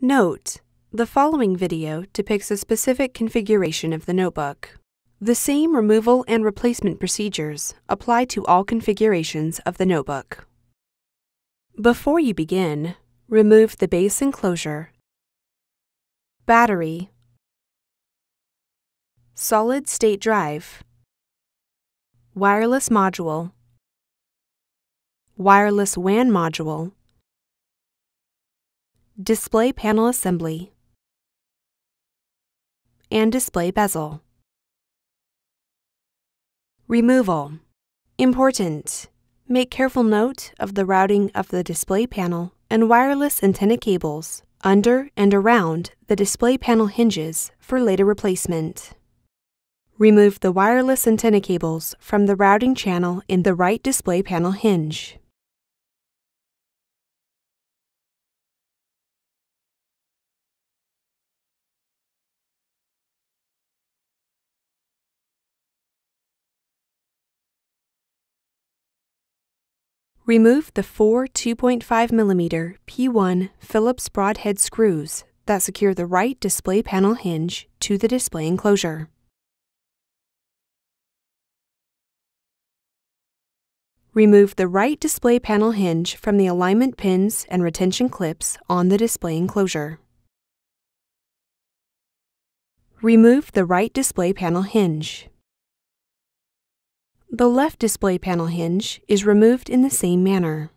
Note: the following video depicts a specific configuration of the notebook. The same removal and replacement procedures apply to all configurations of the notebook. Before you begin, remove the base enclosure, battery, solid-state drive, wireless module, wireless WAN module, display panel assembly, and display bezel. Removal. Important: make careful note of the routing of the display panel and wireless antenna cables under and around the display panel hinges for later replacement. Remove the wireless antenna cables from the routing channel in the right display panel hinge. Remove the four 2.5 mm P1 Phillips broadhead screws that secure the right display panel hinge to the display enclosure. Remove the right display panel hinge from the alignment pins and retention clips on the display enclosure. Remove the right display panel hinge. The left display panel hinge is removed in the same manner.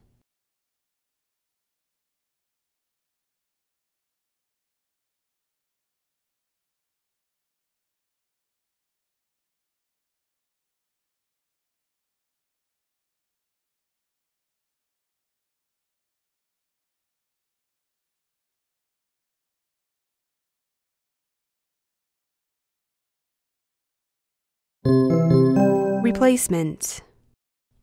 Replacement.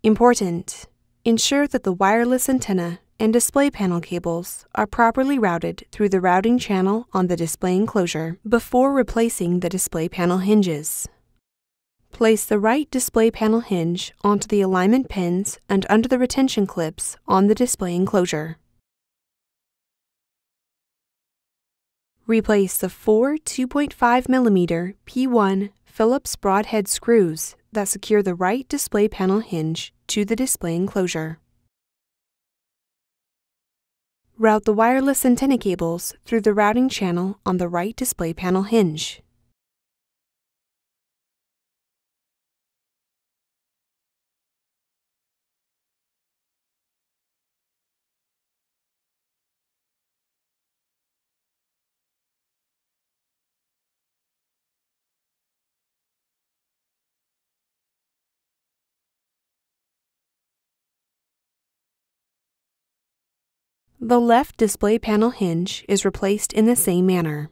Important: ensure that the wireless antenna and display panel cables are properly routed through the routing channel on the display enclosure before replacing the display panel hinges. Place the right display panel hinge onto the alignment pins and under the retention clips on the display enclosure. Replace the four 2.5 mm P1 Phillips broadhead screws that secure the right display panel hinge to the display enclosure. Route the wireless antenna cables through the routing channel on the right display panel hinge. The left display panel hinge is replaced in the same manner.